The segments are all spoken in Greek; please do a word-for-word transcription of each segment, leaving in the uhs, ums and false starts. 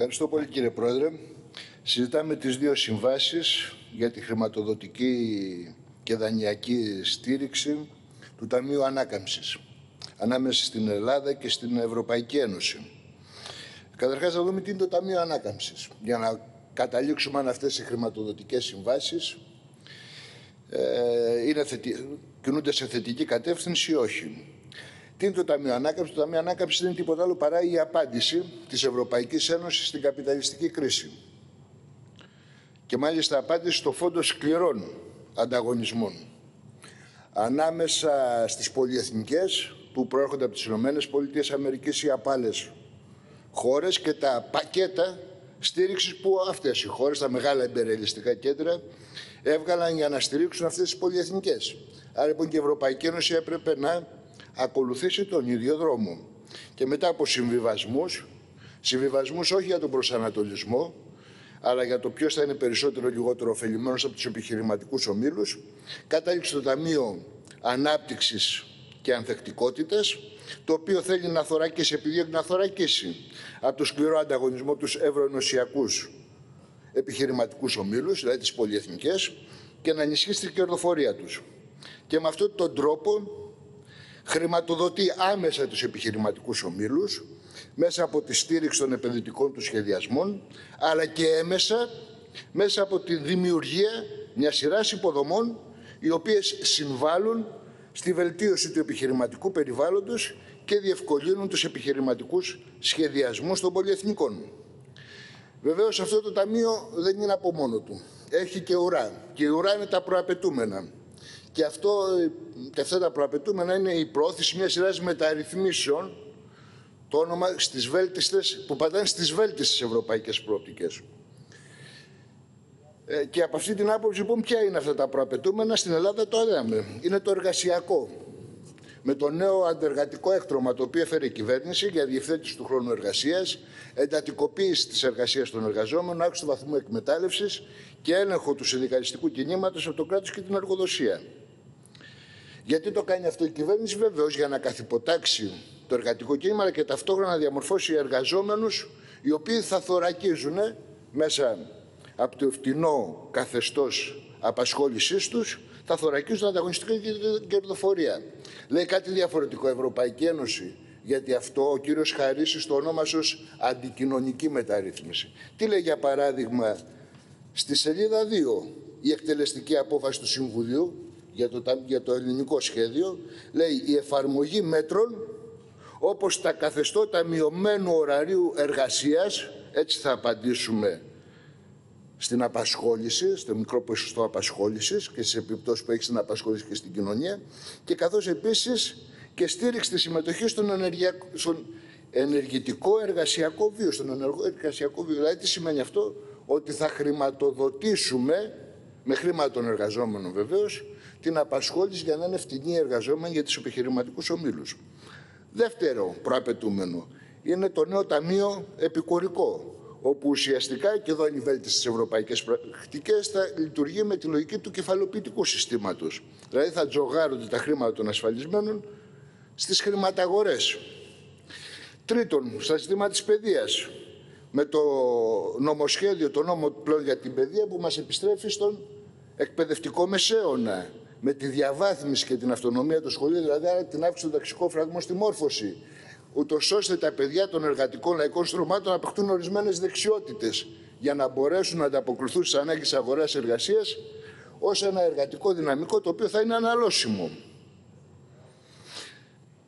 Ευχαριστώ πολύ, κύριε Πρόεδρε. Συζητάμε τις δύο συμβάσεις για τη χρηματοδοτική και δανειακή στήριξη του Ταμείου Ανάκαμψης ανάμεσα στην Ελλάδα και στην Ευρωπαϊκή Ένωση. Καταρχάς, να δούμε τι είναι το Ταμείο Ανάκαμψης, για να καταλήξουμε αν αυτές οι χρηματοδοτικές συμβάσεις ε, είναι θετι... κινούνται σε θετική κατεύθυνση ή όχι. Τι είναι το Ταμείο Ανάκαμψης? Το Ταμείο Ανάκαμψης δεν είναι τίποτα άλλο παρά η απάντηση της Ευρωπαϊκής Ένωσης στην καπιταλιστική κρίση. Και μάλιστα απάντηση στο φόντο σκληρών ανταγωνισμών ανάμεσα στις πολυεθνικές που προέρχονται από τις ΗΠΑ ή από άλλες χώρες και τα πακέτα στήριξης που αυτές οι χώρες, τα μεγάλα εμπεριαλιστικά κέντρα, έβγαλαν για να στηρίξουν αυτές τις πολυεθνικές. Άρα λοιπόν και η Ευρωπαϊκή Ένωση έπρεπε να ακολουθήσει τον ίδιο δρόμο. Και μετά από συμβιβασμούς, συμβιβασμούς όχι για τον προσανατολισμό, αλλά για το ποιος θα είναι περισσότερο ή λιγότερο ωφελημένος από τους επιχειρηματικούς ομίλους, κατέληξε το Ταμείο Ανάπτυξης και Ανθεκτικότητας, το οποίο θέλει να θωρακίσει, επειδή έχει να θωρακίσει από το σκληρό ανταγωνισμό τους ευρωενωσιακούς επιχειρηματικούς ομίλους, δηλαδή τις πολυεθνικές, και να ενισχύσει την κερδοφορία τους. Και με αυτόν τον τρόπο χρηματοδοτεί άμεσα τους επιχειρηματικούς ομίλους, μέσα από τη στήριξη των επενδυτικών του σχεδιασμών, αλλά και έμεσα μέσα από τη δημιουργία μιας σειράς υποδομών, οι οποίες συμβάλλουν στη βελτίωση του επιχειρηματικού περιβάλλοντος και διευκολύνουν τους επιχειρηματικούς σχεδιασμούς των πολυεθνικών. Βεβαίως αυτό το ταμείο δεν είναι από μόνο του. Έχει και ουρά. Και η ουρά είναι τα προαπαιτούμενα. Και, αυτό, και αυτά τα προαπαιτούμενα είναι η προώθηση μιας σειράς μεταρρυθμίσεων, το όνομα στις βέλτιστες, που πατάνε στις βέλτιστες ευρωπαϊκές προοπτικές. Ε, και από αυτή την άποψη, λοιπόν, ποια είναι αυτά τα προαπαιτούμενα? Στην Ελλάδα το έδαμε. Είναι το εργασιακό. Με το νέο αντεργατικό έκτρωμα το οποίο έφερε η κυβέρνηση για διευθέτηση του χρόνου εργασίας, εντατικοποίηση της εργασίας των εργαζόμενων, άξιο του βαθμού εκμετάλλευσης και έλεγχο του συνδικαλιστικού κινήματος από το κράτος και την εργοδοσία. Γιατί το κάνει αυτό η κυβέρνηση? Βεβαίως για να καθυποτάξει το εργατικό κίνημα, αλλά και ταυτόχρονα να διαμορφώσει εργαζόμενους οι οποίοι θα θωρακίζουν μέσα από το φτηνό καθεστώς απασχόλησής τους, θα θωρακίζουν ανταγωνιστική κερδοφορία. Λέει κάτι διαφορετικό Ευρωπαϊκή Ένωση, γιατί αυτό ο κύριος Χαρίσης το ονόμασε ως αντικοινωνική μεταρρύθμιση. Τι λέει για παράδειγμα στη σελίδα δύο η εκτελεστική απόφαση του Συμβουλίου για το, για το ελληνικό σχέδιο? Λέει η εφαρμογή μέτρων όπως τα καθεστώτα μειωμένου ωραρίου εργασίας, έτσι θα απαντήσουμε στην απασχόληση, στο μικρό ποσοστό απασχόλησης και στις επιπτώσεις που έχει στην απασχόληση και στην κοινωνία, και καθώς επίσης και στήριξη της συμμετοχής στον, ενεργεια... στον ενεργητικό εργασιακό βίο, στον ενεργό εργασιακό βίο. Δηλαδή τι σημαίνει αυτό? Ότι θα χρηματοδοτήσουμε, με χρήμα των εργαζόμενων βεβαίως, την απασχόληση για να είναι φτηνή εργαζόμενη για τους επιχειρηματικούς ομίλους. Δεύτερο προαπαιτούμενο είναι το νέο ταμείο επικουρικό, όπου ουσιαστικά, και εδώ είναι η βέλτιση στις ευρωπαϊκές πρακτικές, θα λειτουργεί με τη λογική του κεφαλοποιητικού συστήματος. Δηλαδή θα τζογάρονται τα χρήματα των ασφαλισμένων στις χρηματαγορές. Τρίτον, στα ζητήματα της παιδείας, με το νομοσχέδιο, το νόμο πλέον για την παιδεία, που μας επιστρέφει στον εκπαιδευτικό μεσαίωνα, με τη διαβάθμιση και την αυτονομία των σχολείων, δηλαδή την αύξηση των ταξικών φραγμών στη μόρφωση, ούτως ώστε τα παιδιά των εργατικών λαϊκών στρωμάτων να αποκτούν ορισμένες δεξιότητες για να μπορέσουν να ανταποκριθούν στις ανάγκες αγοράς εργασίας ως ένα εργατικό δυναμικό το οποίο θα είναι αναλώσιμο.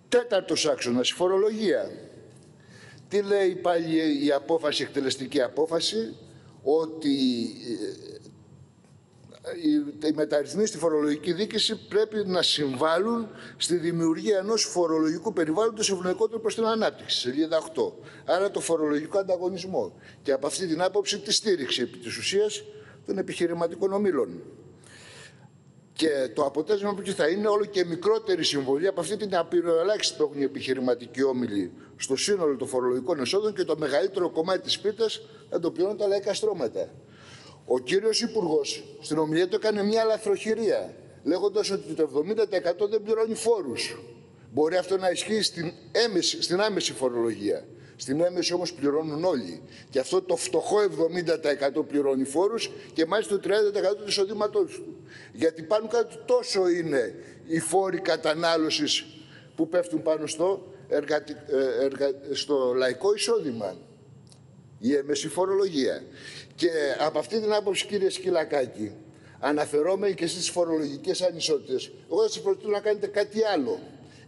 Τέταρτος άξονας, η φορολογία. Τι λέει πάλι η απόφαση, η εκτελεστική απόφαση? Ότι οι μεταρρυθμίσεις στη φορολογική δίκηση πρέπει να συμβάλλουν στη δημιουργία ενός φορολογικού περιβάλλοντος ευνοϊκότερου προς την ανάπτυξη, σελίδα οκτώ. Άρα το φορολογικό ανταγωνισμό και από αυτή την άποψη τη στήριξη επί της ουσίας των επιχειρηματικών ομίλων. Και το αποτέλεσμα που θα είναι όλο και μικρότερη συμβολή από αυτή την απειροελάχιστη που έχουν οι επιχειρηματικοί όμιλοι στο σύνολο των φορολογικών εσόδων, και το μεγαλύτερο κομμάτι της πίτας θα το πληρώνουν τα λαϊκά στρώματα. Ο κύριος Υπουργός στην ομιλία του έκανε μια λαθροχειρία, λέγοντας ότι το εβδομήντα τοις εκατό δεν πληρώνει φόρους. Μπορεί αυτό να ισχύει στην, έμεση, στην άμεση φορολογία. Στην έμεση όμως πληρώνουν όλοι. Και αυτό το φτωχό εβδομήντα τοις εκατό πληρώνει φόρους και μάλιστα το τριάντα τοις εκατό του εισοδήματός του. Γιατί πάνω κάτω τόσο είναι οι φόροι κατανάλωσης που πέφτουν πάνω στο, εργα... Εργα... στο λαϊκό εισόδημα. Η έμεση φορολογία. Και από αυτή την άποψη, κύριε Σκυλακάκη, αναφερόμενοι και στις φορολογικές ανισότητες, εγώ θα σας προτείνω να κάνετε κάτι άλλο.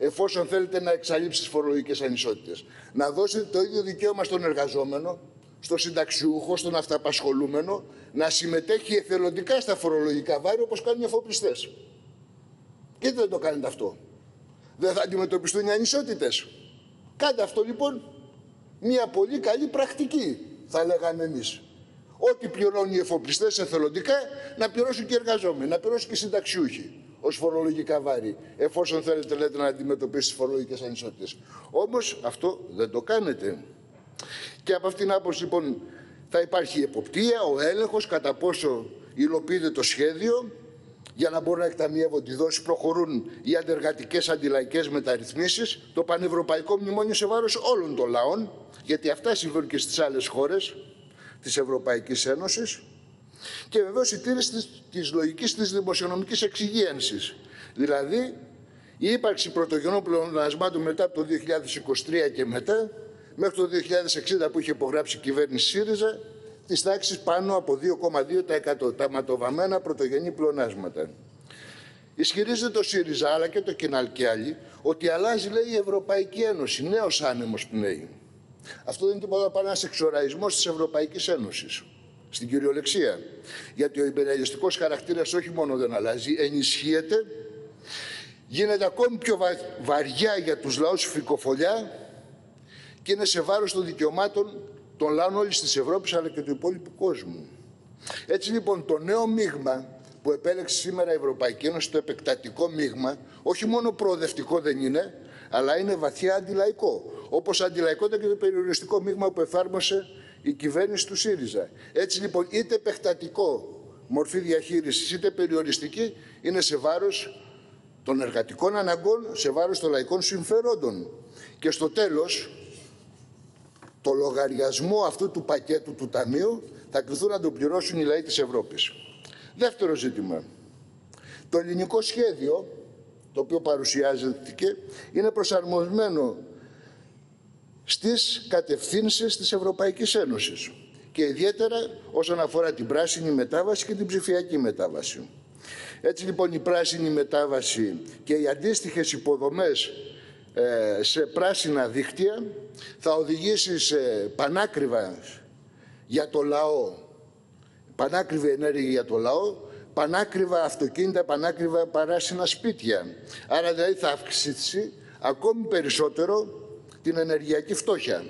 Εφόσον θέλετε να εξαλείψετε τις φορολογικές ανισότητες, να δώσετε το ίδιο δικαίωμα στον εργαζόμενο, στον συνταξιούχο, στον αυταπασχολούμενο, να συμμετέχει εθελοντικά στα φορολογικά βάρη όπως κάνουν οι εφοπλιστές. Γιατί δεν το κάνετε αυτό? Δεν θα αντιμετωπιστούν οι ανισότητες? Κάντε αυτό λοιπόν, μια πολύ καλή πρακτική, θα λέγαμε εμείς. Ό,τι πληρώνουν οι εφοπλιστές εθελοντικά, να πληρώσουν και οι εργαζόμενοι, να πληρώσουν και οι συνταξιούχοι ως φορολογικά βάρη, εφόσον θέλετε λέτε, να αντιμετωπίσετε τις φορολογικές ανισότητες. Όμως αυτό δεν το κάνετε. Και από αυτήν την άποψη, λοιπόν, θα υπάρχει η εποπτεία, ο έλεγχος, κατά πόσο υλοποιείται το σχέδιο, για να μπορούν να εκταμιεύονται οι δόσεις, προχωρούν οι αντεργατικές αντιλαϊκές μεταρρυθμίσεις, το πανευρωπαϊκό μνημόνιο σε βάρος όλων των λαών, γιατί αυτά συμβαίνουν και στις άλλες χώρες της Ευρωπαϊκής Ένωσης. Και βεβαίως η τήρηση της λογικής της δημοσιονομικής εξυγίανσης. Δηλαδή, η ύπαρξη πρωτογενών πλεονασμάτων μετά από το δύο χιλιάδες είκοσι τρία και μετά, μέχρι το δύο χιλιάδες εξήντα που είχε υπογράψει η κυβέρνηση ΣΥΡΙΖΑ, της τάξης πάνω από δύο κόμμα δύο τοις εκατό, τα ματοβαμμένα πρωτογενή πλεονάσματα. Ισχυρίζεται το ΣΥΡΙΖΑ, αλλά και το ΚΙΝΑΛ και άλλοι, ότι αλλάζει, λέει, η Ευρωπαϊκή Ένωση, νέος άνεμος πνέει. Αυτό δεν είναι τίποτα παρά ένας εξοραϊσμός της Ευρωπαϊκής Ένωσης. Στην κυριολεξία. Γιατί ο υπεριαλιστικός χαρακτήρας όχι μόνο δεν αλλάζει, ενισχύεται, γίνεται ακόμη πιο βα... βαριά για τους λαούς φυκοφολιά και είναι σε βάρος των δικαιωμάτων των λαών όλης της Ευρώπης αλλά και του υπόλοιπου κόσμου. Έτσι λοιπόν το νέο μείγμα που επέλεξε σήμερα η Ευρωπαϊκή Ένωση, το επεκτατικό μείγμα, όχι μόνο προοδευτικό δεν είναι, αλλά είναι βαθιά αντιλαϊκό. Όπως αντιλαϊκό ήταν και το περιοριστικό μείγμα που εφάρμοσε η κυβέρνηση του ΣΥΡΙΖΑ. Έτσι λοιπόν, είτε επεκτατικό μορφή διαχείρισης, είτε περιοριστική, είναι σε βάρος των εργατικών αναγκών, σε βάρος των λαϊκών συμφερόντων. Και στο τέλος, το λογαριασμό αυτού του πακέτου του Ταμείου θα κληθούν να το πληρώσουν οι λαοί της Ευρώπης. Δεύτερο ζήτημα. Το ελληνικό σχέδιο, το οποίο παρουσιάζεται, είναι προσαρμοσμένο στις κατευθύνσεις της Ευρωπαϊκής Ένωσης και ιδιαίτερα όσον αφορά την πράσινη μετάβαση και την ψηφιακή μετάβαση. Έτσι λοιπόν η πράσινη μετάβαση και οι αντίστοιχες υποδομές ε, σε πράσινα δίκτυα θα οδηγήσει σε πανάκριβα για το λαό, πανάκριβη ενέργεια για το λαό, πανάκριβα αυτοκίνητα, πανάκριβα παράσινα σπίτια. Άρα δηλαδή θα αυξήσει ακόμη περισσότερο την ενεργειακή φτώχεια.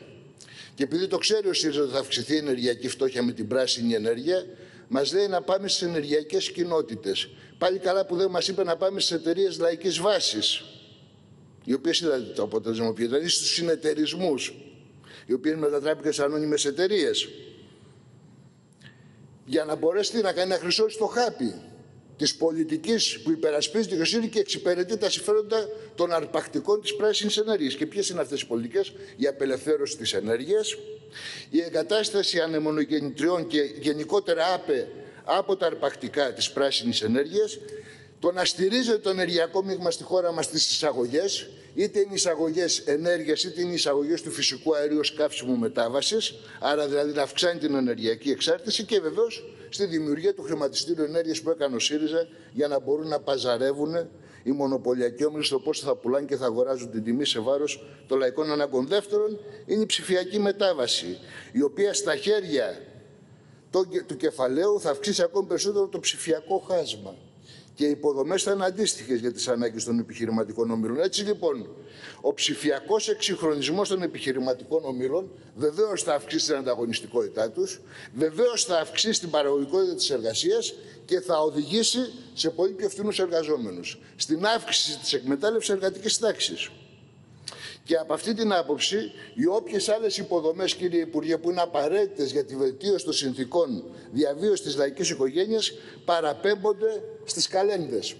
Και επειδή το ξέρει ο ΣΥΡΙΖΑ ότι θα αυξηθεί η ενεργειακή φτώχεια με την πράσινη ενέργεια, μας λέει να πάμε στις ενεργειακές κοινότητες. Πάλι καλά που δεν μας είπε να πάμε στις εταιρείες λαϊκής βάσης, οι οποίες είδατε το αποτέλεσμα, δηλαδή στους συνεταιρισμούς, οι οποίες μετατράπηκαν σε ανώνυμες εταιρείες. Για να μπορέσει να κάνει να χρυσώσει το χάπι της πολιτικής που υπερασπίζει τη δικαιοσύνη και εξυπηρετεί τα συμφέροντα των αρπακτικών της πράσινης ενέργειας. Και ποιες είναι αυτές οι πολιτικές? Η απελευθέρωση της ενέργειας, η εγκατάσταση ανεμονογεννητριών και γενικότερα άπε από τα αρπακτικά της πράσινης ενέργειας, το να στηρίζεται το ενεργειακό μείγμα στη χώρα μας στις εισαγωγές, είτε είναι εισαγωγές ενέργειας, είτε είναι εισαγωγές του φυσικού αερίου ως καύσιμο μετάβασης, άρα δηλαδή να αυξάνει την ενεργειακή εξάρτηση και βεβαίως στη δημιουργία του χρηματιστήριου ενέργειας που έκανε ο ΣΥΡΙΖΑ για να μπορούν να παζαρεύουν οι μονοπωλιακοί όμιλοι στο πόσο θα πουλάνε και θα αγοράζουν την τιμή σε βάρος των λαϊκών αναγκών. Δεύτερον, είναι η ψηφιακή μετάβαση, η οποία στα χέρια του κεφαλαίου θα αυξήσει ακόμη περισσότερο το ψηφιακό χάσμα. Και οι υποδομές θα είναι αντίστοιχες για τις ανάγκες των επιχειρηματικών ομίλων. Έτσι λοιπόν, ο ψηφιακός εξυγχρονισμός των επιχειρηματικών ομίλων βεβαίως θα αυξήσει την ανταγωνιστικότητά τους, βεβαίως θα αυξήσει την παραγωγικότητα της εργασίας και θα οδηγήσει σε πολύ πιο φθηνούς εργαζόμενους. Στην αύξηση της εκμετάλλευσης εργατικής τάξης. Και από αυτή την άποψη, οι όποιες άλλες υποδομές, κύριε Υπουργέ, που είναι απαραίτητες για τη βελτίωση των συνθηκών διαβίωσης της λαϊκής οικογένειας, παραπέμπονται στις καλένδες.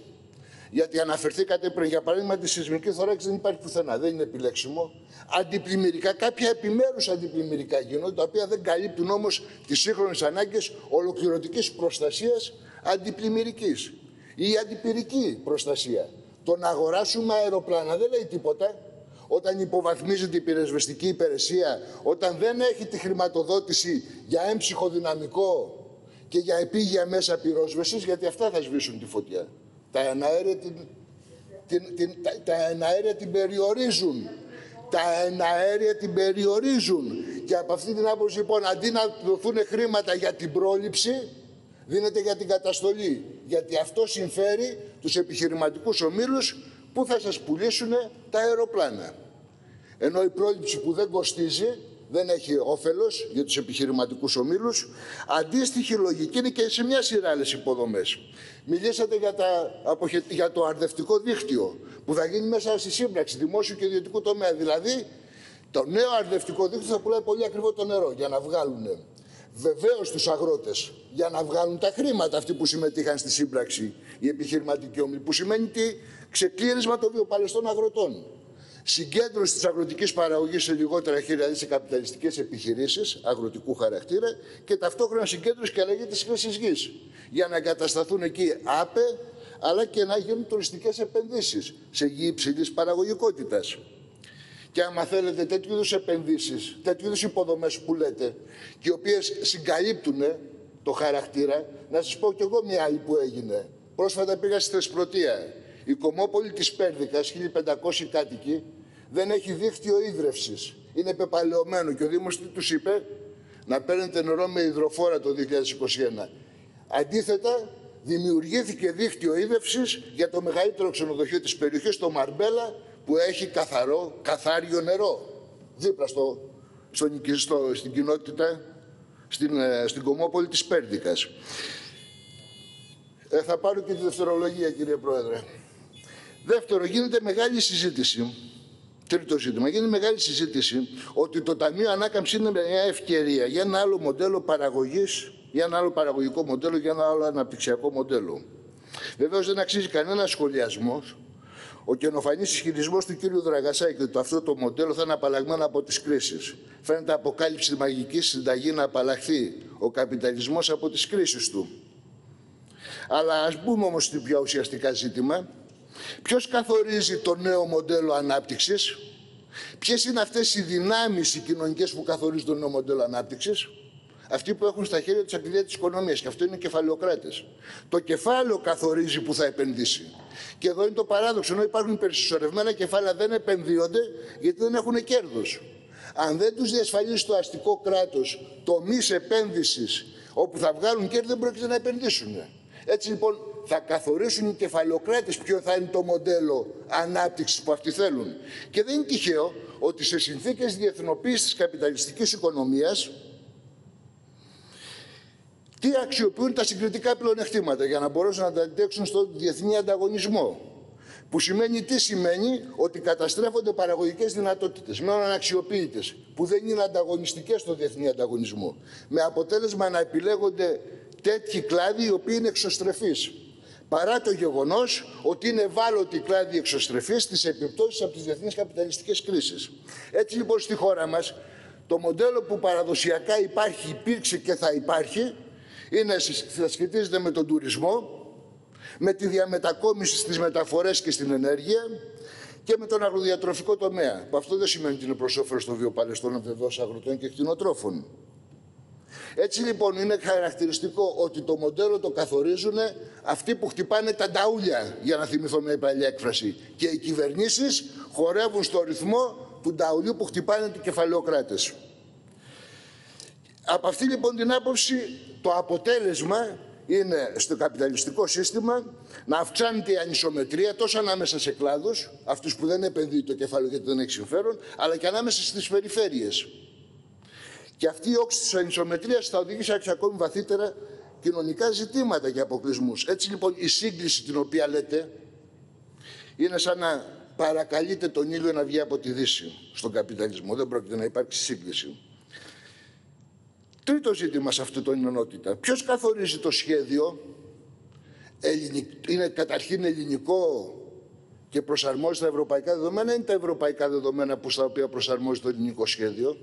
Γιατί αναφερθήκατε πριν, για παράδειγμα, τη σεισμική θωράκιση δεν υπάρχει πουθενά, δεν είναι επιλέξιμο. Αντιπλημμυρικά, κάποια επιμέρους αντιπλημμυρικά γίνονται, τα οποία δεν καλύπτουν όμως τις σύγχρονες ανάγκες ολοκληρωτικής προστασίας αντιπλημμυρικής. Η αντιπυρική προστασία. Το να αγοράσουμε αεροπλάνα δεν λέει τίποτα. Όταν υποβαθμίζεται η πυροσβεστική υπηρεσία, όταν δεν έχει τη χρηματοδότηση για έμψυχο δυναμικό και για επίγεια μέσα πυρόσβεσης, γιατί αυτά θα σβήσουν τη φωτιά. Τα εναέρια την, την, την, τα, τα εναέρια την περιορίζουν. Τα εναέρια την περιορίζουν. Και από αυτή την άποψη, λοιπόν, αντί να δοθούν χρήματα για την πρόληψη, δίνεται για την καταστολή. Γιατί αυτό συμφέρει τους επιχειρηματικούς ομίλους που θα σας πουλήσουν τα αεροπλάνα. Ενώ η πρόληψη που δεν κοστίζει, δεν έχει όφελος για τους επιχειρηματικούς ομίλους. Αντίστοιχη λογική είναι και σε μια σειρά άλλες υποδομές. Μιλήσατε για, τα, για το αρδευτικό δίκτυο που θα γίνει μέσα στη σύμπραξη δημόσιου και ιδιωτικού τομέα. Δηλαδή, το νέο αρδευτικό δίκτυο θα πουλάει πολύ ακριβό το νερό για να βγάλουν. Βεβαίως τους αγρότες, για να βγάλουν τα χρήματα αυτοί που συμμετείχαν στη σύμπραξη, οι επιχειρηματικοί όμιλοι, που σημαίνει τι? Ξεκλήρισμα των βιοπαλαιστών αγροτών. Συγκέντρωση της αγροτικής παραγωγής σε λιγότερα χέρια σε καπιταλιστικές επιχειρήσεις αγροτικού χαρακτήρα και ταυτόχρονα συγκέντρωση και αλλαγή της χρήσης γης. Για να εγκατασταθούν εκεί ΑΠΕ, αλλά και να γίνουν τουριστικές επενδύσεις σε γη υψηλής παραγωγικότητας. Και άμα θέλετε τέτοιου είδους επενδύσεις, τέτοιου είδους υποδομές που λέτε, και οι οποίες συγκαλύπτουν το χαρακτήρα, να σας πω κι εγώ μια άλλη που έγινε. Πρόσφατα πήγα στη Θεσπρωτεία. Η κομμόπολη της Πέρδικας, χίλιοι πεντακόσιοι κάτοικοι, δεν έχει δίκτυο ίδρευσης. Είναι πεπαλαιωμένο και ο Δήμος τι τους είπε? Να παίρνετε νερό με υδροφόρα το δύο χιλιάδες είκοσι ένα. Αντίθετα, δημιουργήθηκε δίκτυο ίδρευσης για το μεγαλύτερο ξενοδοχείο της περιοχής, το Μαρμπέλα, που έχει καθαρό, καθάριο νερό, δίπλα στο, στο, στο, στην κοινότητα, στην, στην κομμόπολη της Πέρδικας. Ε, θα πάρω και τη δευτερολογία, κύριε Πρόεδρε. Δεύτερο, γίνεται μεγάλη συζήτηση, τρίτο ζήτημα, γίνεται μεγάλη συζήτηση ότι το Ταμείο Ανάκαμψης είναι μια ευκαιρία για ένα άλλο μοντέλο παραγωγής, για ένα άλλο παραγωγικό μοντέλο, για ένα άλλο αναπτυξιακό μοντέλο. Βεβαίως δεν αξίζει κανένα σχολιασμός ο καινοφανής ισχυρισμός του κύριου Δραγασάκη ότι αυτό το μοντέλο θα είναι απαλλαγμένο από τις κρίσεις. Φαίνεται αποκάλυψη μαγική συνταγή να απαλλαχθεί ο καπιταλισμός από τις κρίσεις του. Αλλά ας μπούμε όμως στην πιο ουσιαστικά ζήτημα. Ποιος καθορίζει το νέο μοντέλο ανάπτυξης? Ποιες είναι αυτές οι δυνάμεις οι κοινωνικές που καθορίζουν το νέο μοντέλο ανάπτυξης? Αυτοί που έχουν στα χέρια τους αγγλία της οικονομίας, και αυτό είναι οι κεφαλαιοκράτες. Το κεφάλαιο καθορίζει που θα επενδύσει. Και εδώ είναι το παράδοξο, ενώ υπάρχουν περισσορευμένα κεφάλαια δεν επενδύονται γιατί δεν έχουν κέρδος. Αν δεν τους διασφαλίσει το αστικό κράτος τομείς επένδυσης όπου θα βγάλουν κέρδη, δεν πρόκειται να επενδύσουν. Έτσι λοιπόν θα καθορίσουν οι κεφαλαιοκράτες ποιο θα είναι το μοντέλο ανάπτυξης που αυτοί θέλουν. Και δεν είναι τυχαίο ότι σε συνθήκες διεθνοποίησης της καπιταλιστικής οικονομίας, τι αξιοποιούν τα συγκριτικά πλεονεκτήματα για να μπορέσουν να τα αντέξουν στον διεθνή ανταγωνισμό. Που σημαίνει τι σημαίνει? Ότι καταστρέφονται παραγωγικές δυνατότητες, μένουν αναξιοποιητές, που δεν είναι ανταγωνιστικές στον διεθνή ανταγωνισμό. Με αποτέλεσμα να επιλέγονται τέτοιοι κλάδοι οι οποίοι είναι εξωστρεφείς. Παρά το γεγονός ότι είναι ευάλωτοι κλάδοι εξωστρεφείς στις επιπτώσεις από τις διεθνείς καπιταλιστικές κρίσεις. Έτσι λοιπόν στη χώρα μας το μοντέλο που παραδοσιακά υπάρχει, υπήρξε και θα υπάρχει, είναι, θα σχετίζεται με τον τουρισμό, με τη διαμετακόμιση στις μεταφορές και στην ενέργεια και με τον αγροδιατροφικό τομέα. Που αυτό δεν σημαίνει ότι είναι προς όφελος των βιοπαλαιστών, αμφιδός αγροτών και κτηνοτρόφων. Έτσι λοιπόν είναι χαρακτηριστικό ότι το μοντέλο το καθορίζουν αυτοί που χτυπάνε τα νταούλια, για να θυμηθώ μια παλιά έκφραση. Και οι κυβερνήσεις χορεύουν στο ρυθμό του νταουλιού που χτυπάνε οι κεφαλαιοκράτες. Από αυτή λοιπόν την άποψη, το αποτέλεσμα είναι στο καπιταλιστικό σύστημα να αυξάνεται η ανισομετρία τόσο ανάμεσα σε κλάδους, αυτούς που δεν επενδύει το κεφάλαιο γιατί δεν έχει συμφέρον, αλλά και ανάμεσα στις περιφέρειες. Και αυτή η όξυση της ανισομετρίας θα οδηγήσει σε ακόμη βαθύτερα κοινωνικά ζητήματα και αποκλεισμούς. Έτσι λοιπόν η σύγκληση την οποία λέτε είναι σαν να παρακαλείτε τον ήλιο να βγει από τη Δύση στον καπιταλισμό. Δεν πρόκειται να υπάρξει σύγκληση. Τρίτο ζήτημα σε αυτή την ενότητα. Ποιος καθορίζει το σχέδιο? είναι καταρχήν ελληνικό και προσαρμόζει τα ευρωπαϊκά δεδομένα, είναι τα ευρωπαϊκά δεδομένα που στα οποία προσαρμόζει το ελληνικό σχέδιο.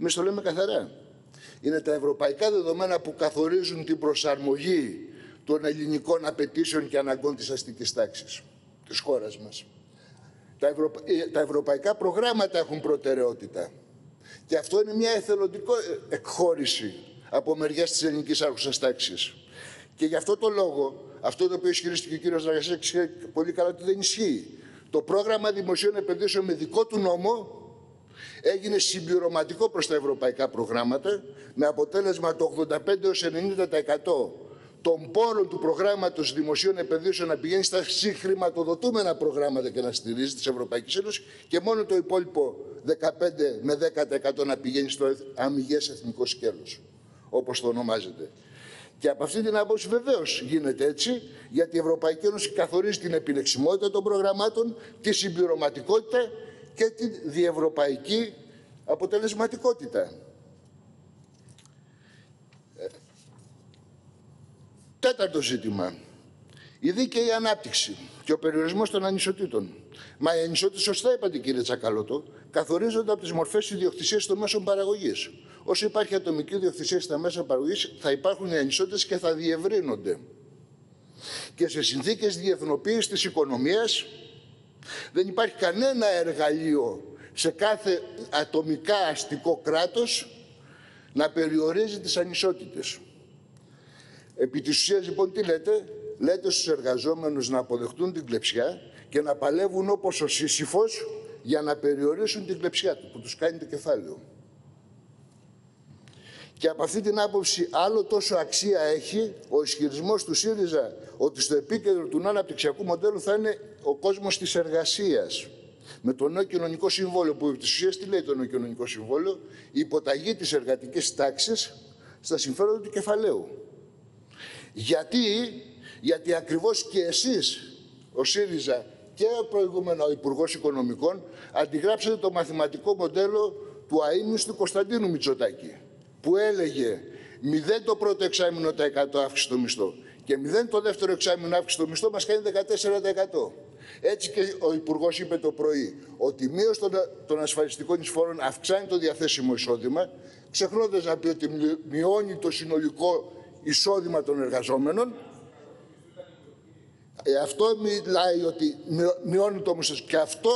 Εμείς το λέμε καθαρά. Είναι τα ευρωπαϊκά δεδομένα που καθορίζουν την προσαρμογή των ελληνικών απαιτήσεων και αναγκών της αστικής τάξης της χώρας μας. Τα, ευρω... τα ευρωπαϊκά προγράμματα έχουν προτεραιότητα. Και αυτό είναι μια εθελοντική εκχώρηση από μεριάς της ελληνικής άρχουσας τάξης. Και γι' αυτό το λόγο, αυτό το οποίο ισχυρίστηκε ο κύριος Ραγκασέξι πολύ καλά, ότι δεν ισχύει. Το πρόγραμμα δημοσίων επενδύσεων με δικό του νόμο έγινε συμπληρωματικό προς τα ευρωπαϊκά προγράμματα, με αποτέλεσμα το ογδόντα πέντε έως ενενήντα τοις εκατό των πόρων του προγράμματος δημοσίων επενδύσεων να πηγαίνει στα συγχρηματοδοτούμενα προγράμματα και να στηρίζει της Ευρωπαϊκής Ένωσης και μόνο το υπόλοιπο δεκαπέντε με δέκα τοις εκατό να πηγαίνει στο αμυγές εθνικό σκέλος, όπως το ονομάζεται. Και από αυτή την άποψη βεβαίως γίνεται έτσι, γιατί η Ευρωπαϊκή Ένωση καθορίζει την επιλεξιμότητα των προγραμμάτων, τη συμπληρωματικότητα και τη διευρωπαϊκή αποτελεσματικότητα. Τέταρτο ζήτημα. Η δίκαιη ανάπτυξη και ο περιορισμός των ανισοτήτων. Μα οι ανισότητες, σωστά είπατε κύριε Τσακαλώτο, καθορίζονται από τις μορφές ιδιοκτησίας των μέσων παραγωγής. Όσο υπάρχει ατομική ιδιοκτησία στα μέσα παραγωγής, θα υπάρχουν οι ανισότητες και θα διευρύνονται. Και σε συνθήκες διεθνοποίησης της οικονομίας, δεν υπάρχει κανένα εργαλείο σε κάθε ατομικά αστικό κράτος να περιορίζει τις ανισότητες. Επί της ουσίας, λοιπόν, τι λέτε? Λέτε στους εργαζόμενους να αποδεχτούν την κλεψιά και να παλεύουν όπως ο Σύσυφος για να περιορίσουν την κλεψιά του, που τους κάνει το κεφάλαιο. Και από αυτή την άποψη, άλλο τόσο αξία έχει ο ισχυρισμός του ΣΥΡΙΖΑ ότι στο επίκεντρο του νέου αναπτυξιακού μοντέλου θα είναι ο κόσμος της εργασίας. Με το νέο κοινωνικό συμβόλαιο, που επί της ουσίας τι λέει το νέο κοινωνικό συμβόλαιο? Η υποταγή της εργατικής τάξης στα συμφέροντα του κεφαλαίου. Γιατί, γιατί ακριβώς και εσείς, ο ΣΥΡΙΖΑ και ο προηγούμενο Υπουργός Οικονομικών, αντιγράψατε το μαθηματικό μοντέλο του αείμνηστου Κωνσταντίνου Μητσοτάκη, που έλεγε μηδέν το πρώτο εξάμηνο τα εκατό αύξηση στο μισθό και μηδέν το δεύτερο εξάμηνο αύξηση στο μισθό μας κάνει δεκατέσσερα τοις εκατό. Έτσι και ο Υπουργός είπε το πρωί ότι μείωση των ασφαλιστικών εισφόρων αυξάνει το διαθέσιμο εισόδημα, ξεχνώντας να πει ότι μειώνει το συνολικό εισόδημα των εργαζόμενων. Ε, αυτό μιλάει ότι μειώνει το μισθό. Και αυτό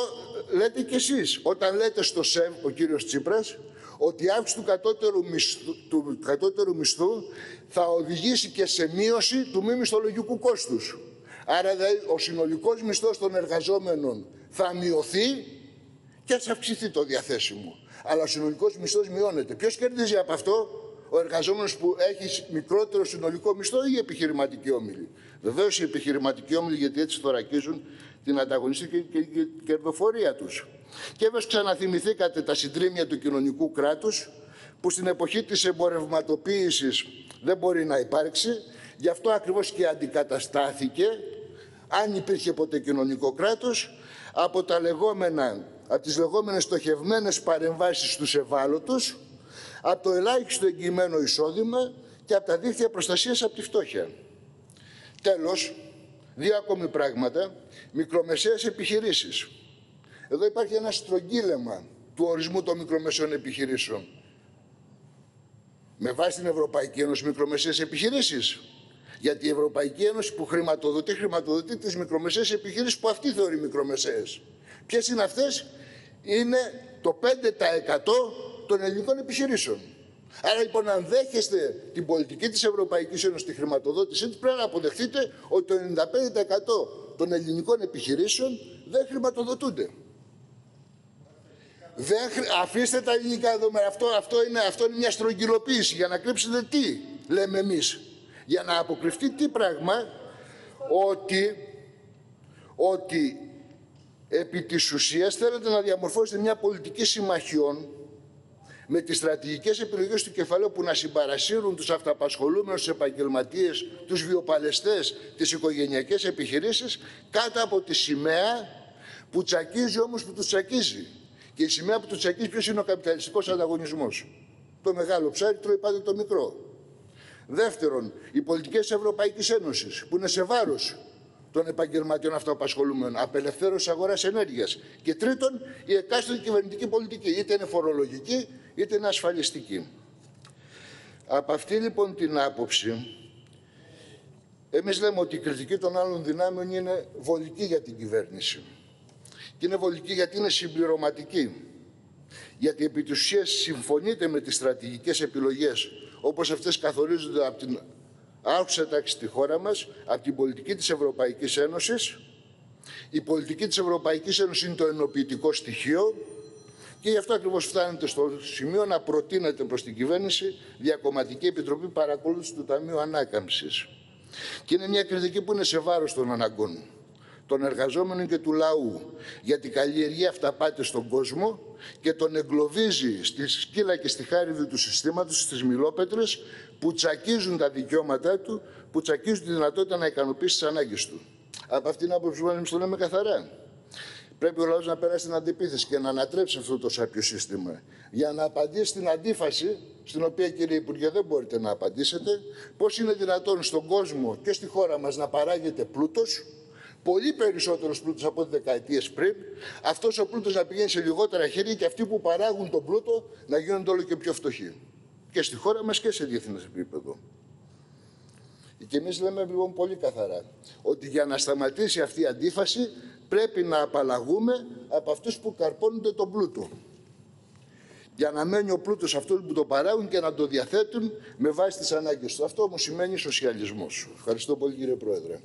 λέτε κι εσείς. Όταν λέτε στο ΣΕΒ, ο κύριος Τσίπρας, ότι η αύξηση του κατώτερου μισθού, του κατώτερου μισθού θα οδηγήσει και σε μείωση του μη μισθολογικού κόστους. Άρα δηλαδή, ο συνολικός μισθός των εργαζόμενων θα μειωθεί και θα αυξηθεί το διαθέσιμο. Αλλά ο συνολικός μισθός μειώνεται. Ποιος κερδίζει από αυτό? Ο εργαζόμενος που έχει μικρότερο συνολικό μισθό ή οι επιχειρηματικοί όμιλοι? Βεβαίως οι επιχειρηματικοί όμιλοι, γιατί έτσι θωρακίζουν την ανταγωνιστική κερδοφορία τους. Και βέβαια ξαναθυμηθήκατε τα συντρίμμια του κοινωνικού κράτους, που στην εποχή της εμπορευματοποίησης δεν μπορεί να υπάρξει. Γι' αυτό ακριβώς και αντικαταστάθηκε, αν υπήρχε ποτέ κοινωνικό κράτος, από, τα λεγόμενα, από τις λεγόμενες στοχευμένες παρεμβάσεις στους ευάλωτους, από το ελάχιστο εγγυημένο εισόδημα και από τα δίκτυα προστασίας από τη φτώχεια. Τέλος, δύο ακόμη πράγματα. Μικρομεσαίες επιχειρήσεις. Εδώ υπάρχει ένα στρογγύλεμα του ορισμού των μικρομεσαίων επιχειρήσεων. Με βάση την Ευρωπαϊκή Ένωση, μικρομεσαίες επιχειρήσεις. Γιατί η Ευρωπαϊκή Ένωση που χρηματοδοτεί, χρηματοδοτεί τις μικρομεσαίες επιχειρήσεις που αυτή θεωρεί μικρομεσαίες. Ποιες είναι αυτές? Είναι το πέντε τοις εκατό των ελληνικών επιχειρήσεων. Άρα λοιπόν, αν δέχεστε την πολιτική της Ευρωπαϊκής Ένωσης, τη χρηματοδότησή της, πρέπει να αποδεχτείτε ότι το ενενήντα πέντε τοις εκατό των ελληνικών επιχειρήσεων δεν χρηματοδοτούνται. Δεν χρη... Αφήστε τα ελληνικά δεδομένα. Αυτό, αυτό, είναι, αυτό είναι μια στρογγυλοποίηση για να κρύψετε τι λέμε εμείς. Για να αποκρυφτεί τι πράγμα? Ότι, ότι επί της ουσίας θέλετε να διαμορφώσετε μια πολιτική συμμαχιών με τις στρατηγικές επιλογές του κεφαλαίου που να συμπαρασύρουν τους αυταπασχολούμενους, τους επαγγελματίες, τους βιοπαλαιστές, τις οικογενειακές επιχειρήσεις, κάτω από τη σημαία που τσακίζει όμως που τους τσακίζει. Και η σημαία που τους τσακίζει ποιος είναι? Ο καπιταλιστικός ανταγωνισμός. Το μεγάλο ψάρι τρώει πάντα το μικρό. Δεύτερον, οι πολιτικές Ευρωπαϊκής Ένωσης, που είναι σε βάρος των επαγγελματιών αυτοαπασχολούμενων, απελευθέρωση αγοράς ενέργειας. Και τρίτον, η εκάστοτε κυβερνητική πολιτική, είτε είναι φορολογική, είτε είναι ασφαλιστική. Από αυτή λοιπόν την άποψη, εμείς λέμε ότι η κριτική των άλλων δυνάμεων είναι βολική για την κυβέρνηση. Και είναι βολική γιατί είναι συμπληρωματική. Γιατί επί της ουσίας συμφωνείται με τις στρατηγικές επιλογές, όπως αυτές καθορίζονται από την άρχουσα τάξη στη χώρα μας, από την πολιτική της Ευρωπαϊκής Ένωσης. Η πολιτική της Ευρωπαϊκής Ένωσης είναι το ενοποιητικό στοιχείο και γι' αυτό ακριβώς φτάνετε στο σημείο να προτείνετε προς την κυβέρνηση διακομματική επιτροπή παρακολούθησης του Ταμείου Ανάκαμψης. Και είναι μια κριτική που είναι σε βάρος των αναγκών, των εργαζόμενων και του λαού, γιατί καλλιεργεί αυταπάτες στον κόσμο και τον εγκλωβίζει στη σκύλα και στη χάριδη του συστήματος, στις μιλόπετρες που τσακίζουν τα δικαιώματά του, που τσακίζουν τη δυνατότητα να ικανοποιήσει τις ανάγκες του. Από αυτήν την άποψη, εμείς το λέμε καθαρά. Πρέπει ο λαός να περάσει την αντιπίθεση και να ανατρέψει αυτό το σάπιο σύστημα. Για να απαντήσει στην αντίφαση, στην οποία, κύριε Υπουργέ, δεν μπορείτε να απαντήσετε, πώς είναι δυνατόν στον κόσμο και στη χώρα μας να παράγεται πλούτος, πολύ περισσότερος πλούτος από τις δεκαετίες πριν, αυτός ο πλούτος να πηγαίνει σε λιγότερα χέρια και αυτοί που παράγουν τον πλούτο να γίνονται όλο και πιο φτωχοί. Και στη χώρα μας και σε διεθνές επίπεδο. Και εμείς λέμε λοιπόν πολύ καθαρά ότι για να σταματήσει αυτή η αντίφαση πρέπει να απαλλαγούμε από αυτούς που καρπώνονται τον πλούτο. Για να μένει ο πλούτος αυτούς που το παράγουν και να το διαθέτουν με βάση τις ανάγκες του. Αυτό όμως σημαίνει σοσιαλισμός. Ευχαριστώ πολύ, κύριε Πρόεδρε.